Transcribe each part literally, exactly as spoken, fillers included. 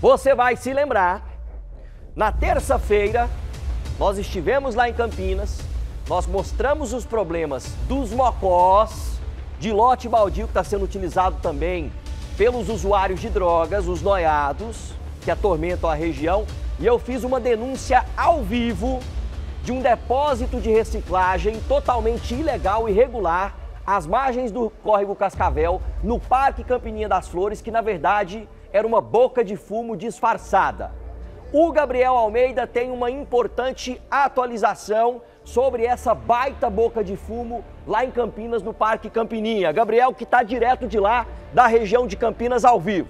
Você vai se lembrar, na terça-feira, nós estivemos lá em Campinas, nós mostramos os problemas dos mocós, de lote baldio que está sendo utilizado também pelos usuários de drogas, os noiados, que atormentam a região, e eu fiz uma denúncia ao vivo de um depósito de reciclagem totalmente ilegal e irregular às margens do Córrego Cascavel, no Parque Campininha das Flores, que na verdade era uma boca de fumo disfarçada. O Gabriel Almeida tem uma importante atualização sobre essa baita boca de fumo lá em Campinas, no Parque Campininha. Gabriel, que está direto de lá, da região de Campinas, ao vivo.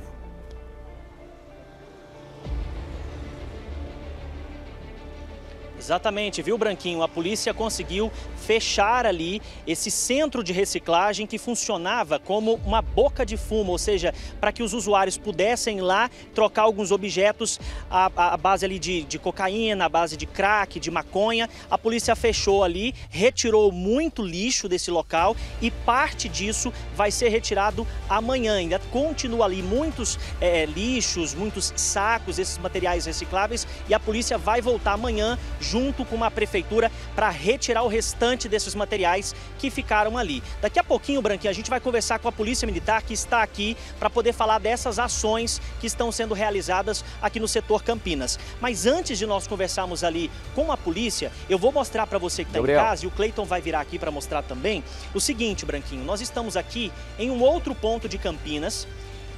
Exatamente, viu, Branquinho? A polícia conseguiu fechar ali esse centro de reciclagem que funcionava como uma boca de fumo, ou seja, para que os usuários pudessem ir lá trocar alguns objetos à, à base ali de, de cocaína, à base de crack, de maconha. A polícia fechou ali, retirou muito lixo desse local e parte disso vai ser retirado amanhã. Ainda continua ali muitos é, lixos, muitos sacos, esses materiais recicláveis, e a polícia vai voltar amanhã junto com a prefeitura para retirar o restante desses materiais que ficaram ali. Daqui a pouquinho, Branquinho, a gente vai conversar com a Polícia Militar, que está aqui para poder falar dessas ações que estão sendo realizadas aqui no setor Campinas. Mas antes de nós conversarmos ali com a polícia, eu vou mostrar para você que está em casa, e o Cleiton vai virar aqui para mostrar também, o seguinte, Branquinho, nós estamos aqui em um outro ponto de Campinas,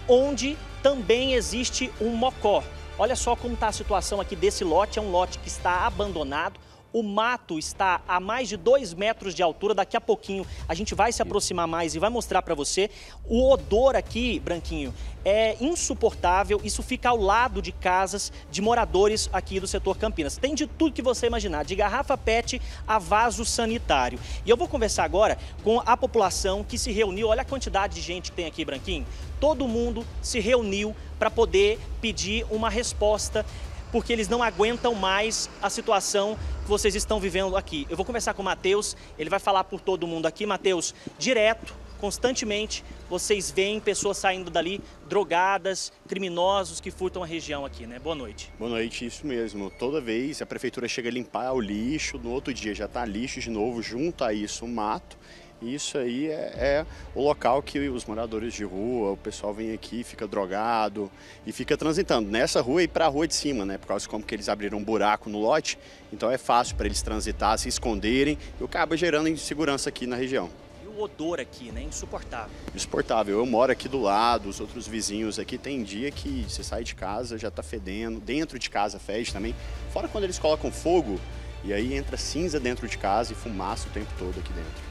onde também existe um mocó. Olha só como está a situação aqui desse lote, é um lote que está abandonado, o mato está a mais de dois metros de altura, daqui a pouquinho a gente vai se aproximar mais e vai mostrar para você. O odor aqui, Branquinho, é insuportável, isso fica ao lado de casas de moradores aqui do setor Campinas. Tem de tudo que você imaginar, de garrafa pet a vaso sanitário. E eu vou conversar agora com a população que se reuniu, olha a quantidade de gente que tem aqui, Branquinho. Todo mundo se reuniu para poder pedir uma resposta, porque eles não aguentam mais a situação que vocês estão vivendo aqui. Eu vou conversar com o Matheus, ele vai falar por todo mundo aqui. Matheus, direto, constantemente, vocês veem pessoas saindo dali drogadas, criminosos que furtam a região aqui, né? Boa noite. Boa noite, isso mesmo. Toda vez a prefeitura chega a limpar o lixo, no outro dia já está lixo de novo, junto a isso o mato. Isso aí é, é o local que os moradores de rua, o pessoal vem aqui, fica drogado e fica transitando nessa rua e para a rua de cima, né? Por causa de como que eles abriram um buraco no lote, então é fácil para eles transitar, se esconderem e acaba gerando insegurança aqui na região. E o odor aqui, né? Insuportável. Insuportável. Eu moro aqui do lado, os outros vizinhos aqui, tem dia que você sai de casa, já tá fedendo, dentro de casa fede também, fora quando eles colocam fogo e aí entra cinza dentro de casa e fumaça o tempo todo aqui dentro.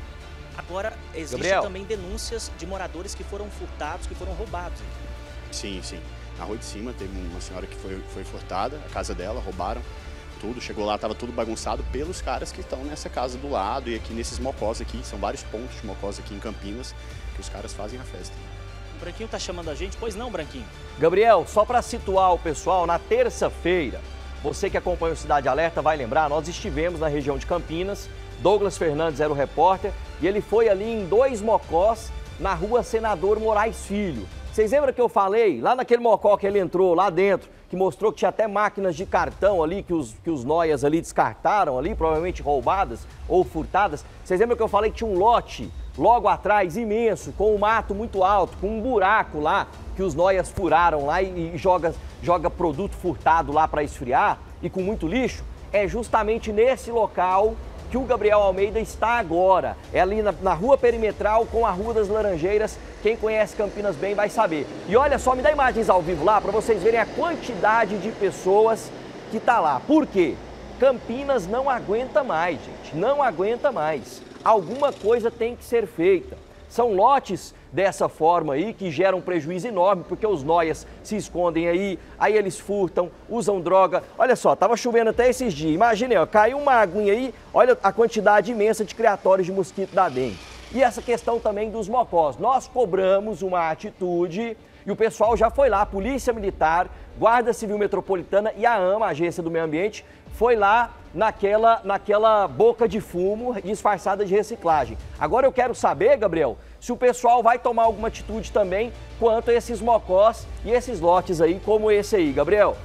Agora, existem também denúncias de moradores que foram furtados, que foram roubados. Sim, sim. Na rua de cima teve uma senhora que foi, foi furtada, a casa dela, roubaram tudo. Chegou lá, estava tudo bagunçado pelos caras que estão nessa casa do lado e aqui nesses mocós aqui. São vários pontos de mocós aqui em Campinas que os caras fazem a festa. O Branquinho está chamando a gente? Pois não, Branquinho? Gabriel, só para situar o pessoal, na terça-feira, você que acompanha o Cidade Alerta vai lembrar, nós estivemos na região de Campinas, Douglas Fernandes era o repórter e ele foi ali em dois mocós na Rua Senador Moraes Filho. Vocês lembram que eu falei lá naquele mocó que ele entrou lá dentro, que mostrou que tinha até máquinas de cartão ali, que os, que os noias ali descartaram ali, provavelmente roubadas ou furtadas? Vocês lembram que eu falei que tinha um lote logo atrás imenso, com um mato muito alto, com um buraco lá, que os noias furaram lá e, e joga, joga produto furtado lá para esfriar e com muito lixo? É justamente nesse local que o Gabriel Almeida está agora, é ali na, na Rua Perimetral com a Rua das Laranjeiras. Quem conhece Campinas bem vai saber. E olha só, me dá imagens ao vivo lá para vocês verem a quantidade de pessoas que está lá. Por quê? Campinas não aguenta mais, gente, não aguenta mais. Alguma coisa tem que ser feita. São lotes dessa forma aí que geram um prejuízo enorme, porque os noias se escondem aí, aí eles furtam, usam droga. Olha só, tava chovendo até esses dias. Imaginem, ó, caiu uma aguinha aí, olha a quantidade imensa de criatórios de mosquito da dengue. E essa questão também dos mocós. Nós cobramos uma atitude e o pessoal já foi lá, a Polícia Militar, Guarda Civil Metropolitana e a AMA, a Agência do Meio Ambiente, foi lá naquela, naquela boca de fumo disfarçada de reciclagem. Agora eu quero saber, Gabriel, se o pessoal vai tomar alguma atitude também quanto a esses mocós e esses lotes aí, como esse aí, Gabriel.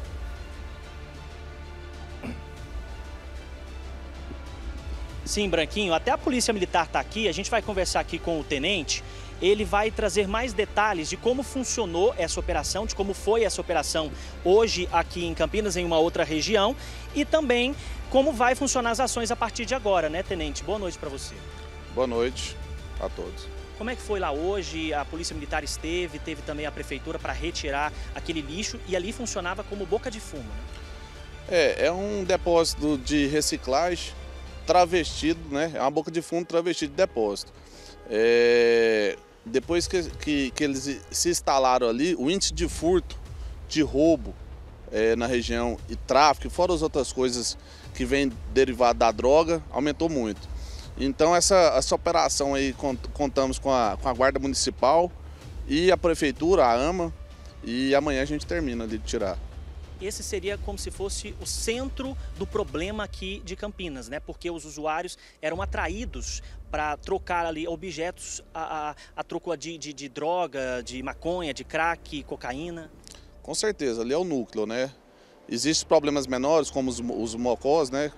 Sim, Branquinho, até a Polícia Militar está aqui, a gente vai conversar aqui com o tenente, ele vai trazer mais detalhes de como funcionou essa operação, de como foi essa operação hoje aqui em Campinas, em uma outra região, e também como vai funcionar as ações a partir de agora, né, tenente? Boa noite para você. Boa noite a todos. Como é que foi lá hoje? A Polícia Militar esteve, teve também a Prefeitura para retirar aquele lixo e ali funcionava como boca de fumo, né? É, é um depósito de reciclagem travestido, né? É uma boca de fumo travestido de depósito. É, depois que, que, que eles se instalaram ali, o índice de furto, de roubo é, na região e tráfico, fora as outras coisas que vêm derivado da droga, aumentou muito. Então essa, essa operação aí contamos com a, com a Guarda Municipal e a Prefeitura, a AMA, e amanhã a gente termina de tirar. Esse seria como se fosse o centro do problema aqui de Campinas, né? Porque os usuários eram atraídos para trocar ali objetos a, a, a troco de, de, de droga, de maconha, de crack, cocaína. Com certeza, ali é o núcleo, né? Existem problemas menores, como os, os mocós, né?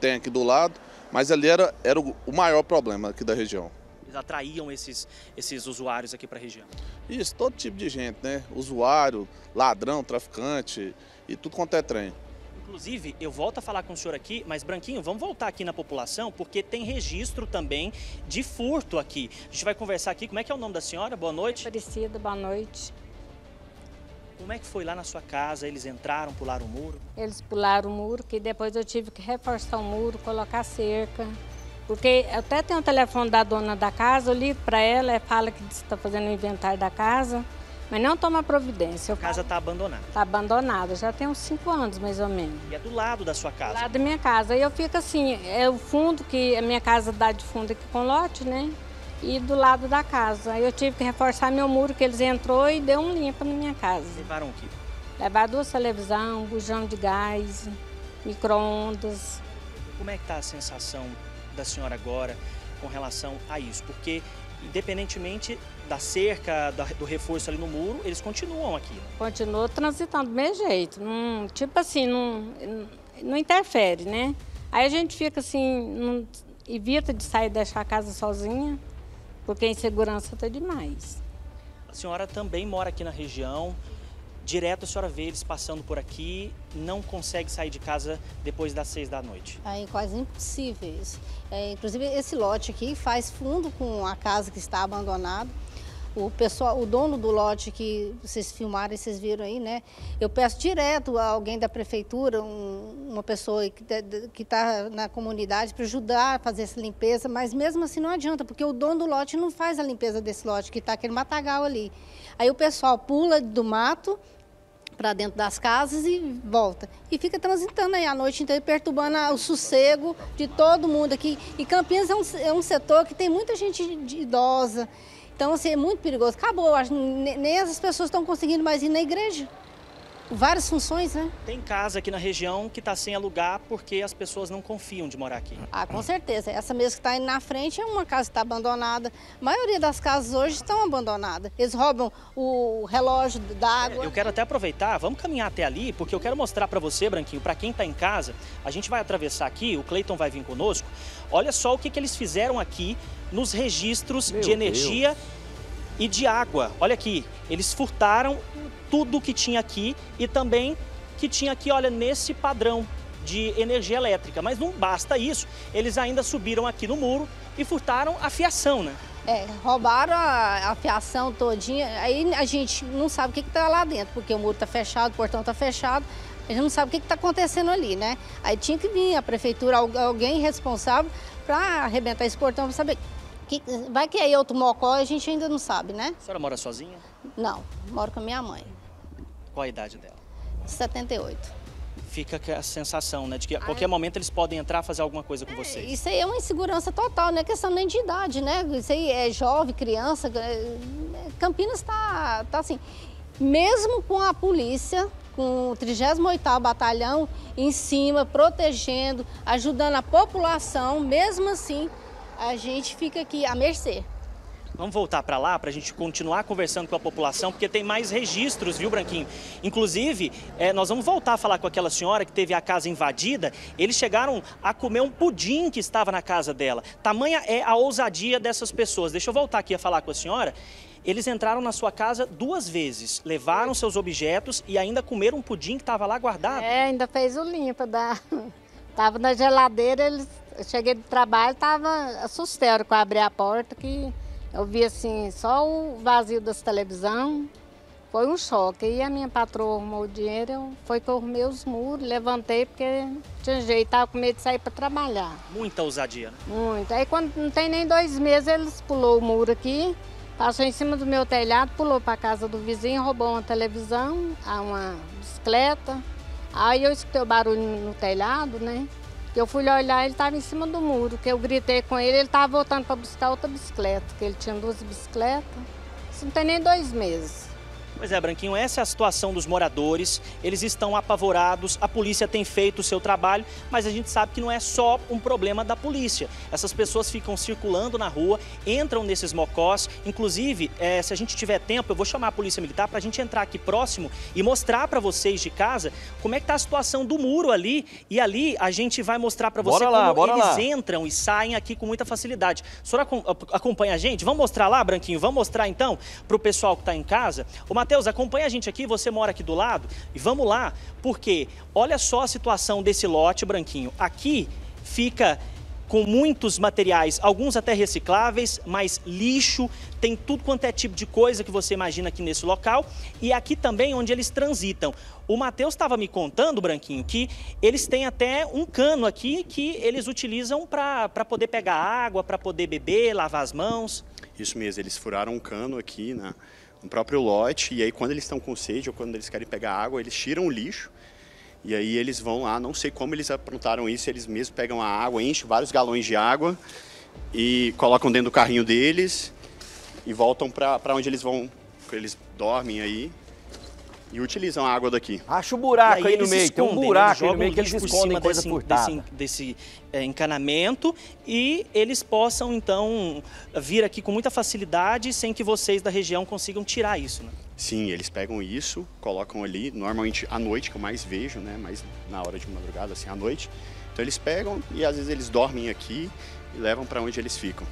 Tem aqui do lado, mas ali era, era o maior problema aqui da região. Eles atraíam esses, esses usuários aqui para a região? Isso, todo tipo de gente, né? Usuário, ladrão, traficante e tudo quanto é trem. Inclusive, eu volto a falar com o senhor aqui, mas Branquinho, vamos voltar aqui na população, porque tem registro também de furto aqui. A gente vai conversar aqui, como é que é o nome da senhora? Boa noite. Aparecida, boa noite. Como é que foi lá na sua casa? Eles entraram, pularam o muro? Eles pularam o muro, que depois eu tive que reforçar o muro, colocar cerca. Porque até tem o telefone da dona da casa, eu ligo para ela, fala que está fazendo o inventário da casa, mas não toma providência. Eu a casa está abandonada? Está abandonada, já tem uns cinco anos mais ou menos. E é do lado da sua casa? Do lado da minha casa. E eu fico assim, é o fundo, que a minha casa dá de fundo aqui com lote, né? E do lado da casa. Eu tive que reforçar meu muro, que eles entrou e deu um limpo na minha casa. Levaram o quê? Levaram duas televisões, um bujão de gás, micro-ondas. Como é que está a sensação da senhora agora com relação a isso? Porque, independentemente da cerca, do reforço ali no muro, eles continuam aqui, né? Continua transitando do mesmo jeito. Não, tipo assim, não, não interfere, né? Aí a gente fica assim, não, evita de sair e deixar a casa sozinha, porque a insegurança está demais. A senhora também mora aqui na região. Direto a senhora vê eles passando por aqui, não consegue sair de casa depois das seis da noite. É quase impossível isso. É, inclusive, esse lote aqui faz fundo com a casa que está abandonada. O pessoal, o dono do lote que vocês filmaram e vocês viram aí, né? Eu peço direto a alguém da prefeitura, um, uma pessoa que está na comunidade para ajudar a fazer essa limpeza, mas mesmo assim não adianta, porque o dono do lote não faz a limpeza desse lote, que está aquele matagal ali. Aí o pessoal pula do mato para dentro das casas e volta. E fica transitando aí à noite, então, perturbando o sossego de todo mundo aqui. E Campinas é um, é um setor que tem muita gente de idosa. Então, assim, é muito perigoso. Acabou, eu acho, nem essas pessoas estão conseguindo mais ir na igreja. Várias funções, né? Tem casa aqui na região que está sem alugar porque as pessoas não confiam de morar aqui. Ah, com certeza. Essa mesmo que está indo na frente é uma casa que está abandonada. A maioria das casas hoje estão abandonadas. Eles roubam o relógio da água. É, eu quero até aproveitar, vamos caminhar até ali, porque eu quero mostrar para você, Branquinho, para quem está em casa, a gente vai atravessar aqui, o Cleiton vai vir conosco. Olha só o que, que eles fizeram aqui nos registros Meu de energia Deus. e de água. Olha aqui, eles furtaram tudo que tinha aqui e também que tinha aqui, olha, nesse padrão de energia elétrica. Mas não basta isso, eles ainda subiram aqui no muro e furtaram a fiação, né? É, roubaram a, a fiação todinha, aí a gente não sabe o que que tá lá dentro, porque o muro tá fechado, o portão tá fechado, a gente não sabe o que que tá acontecendo ali, né? Aí tinha que vir a prefeitura, alguém responsável para arrebentar esse portão, para saber. Que, vai que é outro mocó, a gente ainda não sabe, né? A senhora mora sozinha? Não, moro com a minha mãe. Qual a idade dela? setenta e oito. Fica a sensação, né, de que a qualquer Ai. momento eles podem entrar, fazer alguma coisa com é, vocês. Isso aí é uma insegurança total, não é questão nem de idade, né? Isso aí é jovem, criança. Campinas tá, tá assim, mesmo com a polícia com o trigésimo oitavo Batalhão em cima, protegendo, ajudando a população. Mesmo assim, a gente fica aqui à mercê. Vamos voltar para lá para a gente continuar conversando com a população, porque tem mais registros, viu, Branquinho? Inclusive, é, nós vamos voltar a falar com aquela senhora que teve a casa invadida. Eles chegaram a comer um pudim que estava na casa dela. Tamanha é a ousadia dessas pessoas. Deixa eu voltar aqui a falar com a senhora. Eles entraram na sua casa duas vezes, levaram seus objetos e ainda comeram um pudim que estava lá guardado. É, ainda fez o limpa da... Estava na geladeira, eles... eu cheguei do trabalho, estava assustado quando abri a porta, que... eu vi assim, só o vazio das televisão, foi um choque. E a minha patroa arrumou o dinheiro, foi que eu arrumei os muros, levantei, porque não tinha jeito, estava com medo de sair para trabalhar. Muita ousadia, né? Muito. Aí quando não tem nem dois meses, eles pulou o muro aqui, passou em cima do meu telhado, pulou para a casa do vizinho, roubou uma televisão, uma bicicleta. Aí eu escutei o barulho no telhado, né? Eu fui olhar, ele estava em cima do muro, que eu gritei com ele, ele estava voltando para buscar outra bicicleta, que ele tinha duas bicicletas, isso não tem nem dois meses. Pois é, Branquinho, essa é a situação dos moradores, eles estão apavorados, a polícia tem feito o seu trabalho, mas a gente sabe que não é só um problema da polícia. Essas pessoas ficam circulando na rua, entram nesses mocós, inclusive, é, se a gente tiver tempo, eu vou chamar a polícia militar para a gente entrar aqui próximo e mostrar para vocês de casa como é que está a situação do muro ali, e ali a gente vai mostrar para você lá, como eles lá. entram e saem aqui com muita facilidade. A senhora acompanha a gente? Vamos mostrar lá, Branquinho? Vamos mostrar então para o pessoal que está em casa? O Matheus, acompanha a gente aqui, você mora aqui do lado, e vamos lá, porque olha só a situação desse lote, Branquinho. Aqui fica com muitos materiais, alguns até recicláveis, mas lixo, tem tudo quanto é tipo de coisa que você imagina aqui nesse local, e aqui também onde eles transitam. O Matheus estava me contando, Branquinho, que eles têm até um cano aqui que eles utilizam para para poder pegar água, para poder beber, lavar as mãos. Isso mesmo, eles furaram um cano aqui, né? No próprio lote, e aí quando eles estão com sede ou quando eles querem pegar água, eles tiram o lixo e aí eles vão lá, não sei como eles aprontaram isso, eles mesmos pegam a água, enchem vários galões de água e colocam dentro do carrinho deles e voltam para onde eles vão, eles dormem aí e utilizam a água daqui. Acha o buraco aí, aí no meio, escondem, tem um buraco aí no meio que eles escondem por cima coisa desse, desse é, encanamento, e eles possam então vir aqui com muita facilidade sem que vocês da região consigam tirar isso, né? Sim, eles pegam isso, colocam ali, normalmente à noite, que eu mais vejo, né? Mais na hora de madrugada, assim, à noite. Então eles pegam e às vezes eles dormem aqui e levam para onde eles ficam.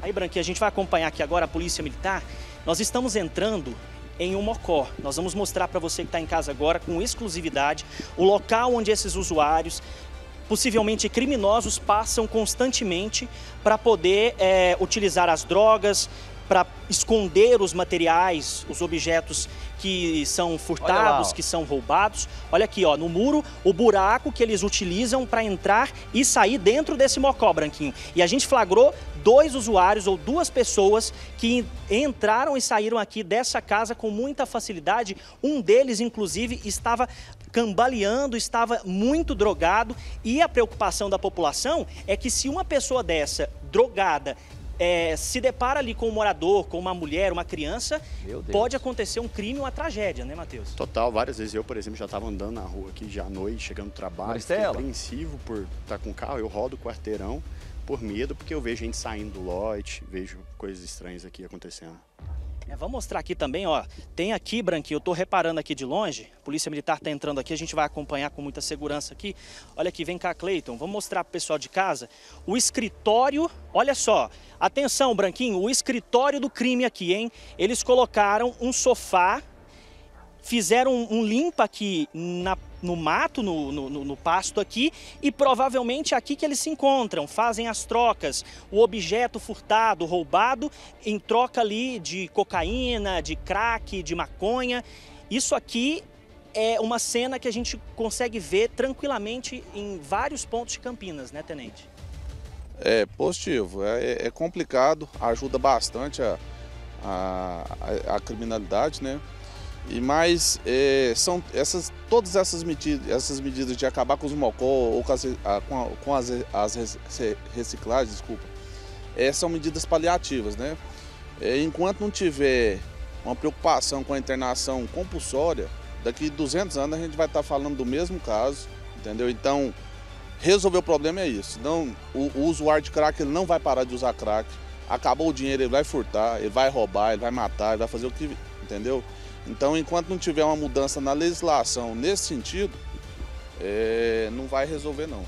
Aí, Branquinho, a gente vai acompanhar aqui agora a Polícia Militar. Nós estamos entrando em um mocó. Nós vamos mostrar para você que está em casa agora, com exclusividade, o local onde esses usuários, possivelmente criminosos, passam constantemente para poder é, utilizar as drogas, para esconder os materiais, os objetos que são furtados, lá, que são roubados. Olha aqui, ó, no muro, o buraco que eles utilizam para entrar e sair dentro desse mocó, Branquinho. E a gente flagrou dois usuários ou duas pessoas que entraram e saíram aqui dessa casa com muita facilidade. Um deles, inclusive, estava cambaleando, estava muito drogado. E a preocupação da população é que se uma pessoa dessa, drogada, É, se depara ali com um morador, com uma mulher, uma criança, pode acontecer um crime ou uma tragédia, né, Matheus? Total, várias vezes eu, por exemplo, já estava andando na rua aqui já à noite, chegando do trabalho, apreensivo por estar com o carro, eu rodo o quarteirão por medo, porque eu vejo gente saindo do lote, vejo coisas estranhas aqui acontecendo. É, vamos mostrar aqui também, ó, tem aqui, Branquinho, eu tô reparando aqui de longe, a Polícia Militar tá entrando aqui, a gente vai acompanhar com muita segurança aqui. Olha aqui, vem cá, Cleiton, vamos mostrar pro pessoal de casa o escritório, olha só, atenção, Branquinho, o escritório do crime aqui, hein? Eles colocaram um sofá, fizeram um, um limpa aqui na, no mato, no, no, no pasto aqui, e provavelmente é aqui que eles se encontram, fazem as trocas, o objeto furtado, roubado, em troca ali de cocaína, de crack, de maconha. Isso aqui é uma cena que a gente consegue ver tranquilamente em vários pontos de Campinas, né, Tenente? É positivo, é, é complicado, ajuda bastante a, a, a criminalidade, né? E mais, é, são essas, todas essas medidas, essas medidas de acabar com os mocó ou com as, com a, com as, as reciclagens, desculpa, é, são medidas paliativas, né? É, enquanto não tiver uma preocupação com a internação compulsória, Daqui duzentos anos a gente vai estar falando do mesmo caso, entendeu? Então, resolver o problema é isso. Não, o, o usuário de crack ele não vai parar de usar crack. Acabou o dinheiro, ele vai furtar, ele vai roubar, ele vai matar, ele vai fazer o que... Entendeu? Então, enquanto não tiver uma mudança na legislação nesse sentido, é, não vai resolver, não.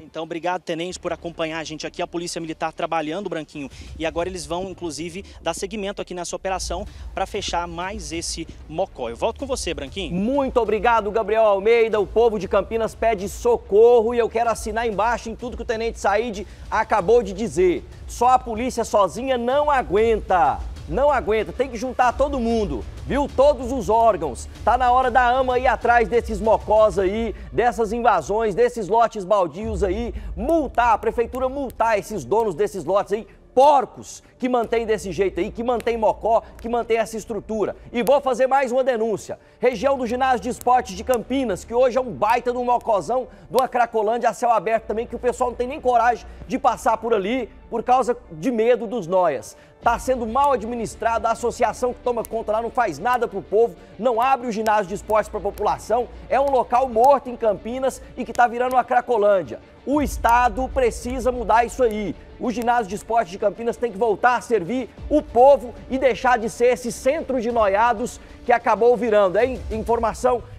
Então, obrigado, Tenente, por acompanhar a gente aqui. A Polícia Militar trabalhando, Branquinho. E agora eles vão, inclusive, dar seguimento aqui nessa operação para fechar mais esse mocó. Eu volto com você, Branquinho. Muito obrigado, Gabriel Almeida. O povo de Campinas pede socorro e eu quero assinar embaixo em tudo que o Tenente Said acabou de dizer. Só a polícia sozinha não aguenta. Não aguenta, tem que juntar todo mundo, viu? Todos os órgãos. Tá na hora da A M A ir atrás desses mocós aí, dessas invasões, desses lotes baldios aí. Multar, a prefeitura multar esses donos desses lotes aí, porcos, que mantém desse jeito aí, que mantém mocó, que mantém essa estrutura. E vou fazer mais uma denúncia. Região do Ginásio de Esportes de Campinas, que hoje é um baita de um mocozão, de uma cracolândia a céu aberto também, que o pessoal não tem nem coragem de passar por ali por causa de medo dos noias. Está sendo mal administrado, a associação que toma conta lá não faz nada para o povo, não abre o ginásio de esportes para a população, é um local morto em Campinas e que está virando uma cracolândia. O Estado precisa mudar isso aí. O ginásio de esportes de Campinas tem que voltar a servir o povo e deixar de ser esse centro de noiados que acabou virando. É informação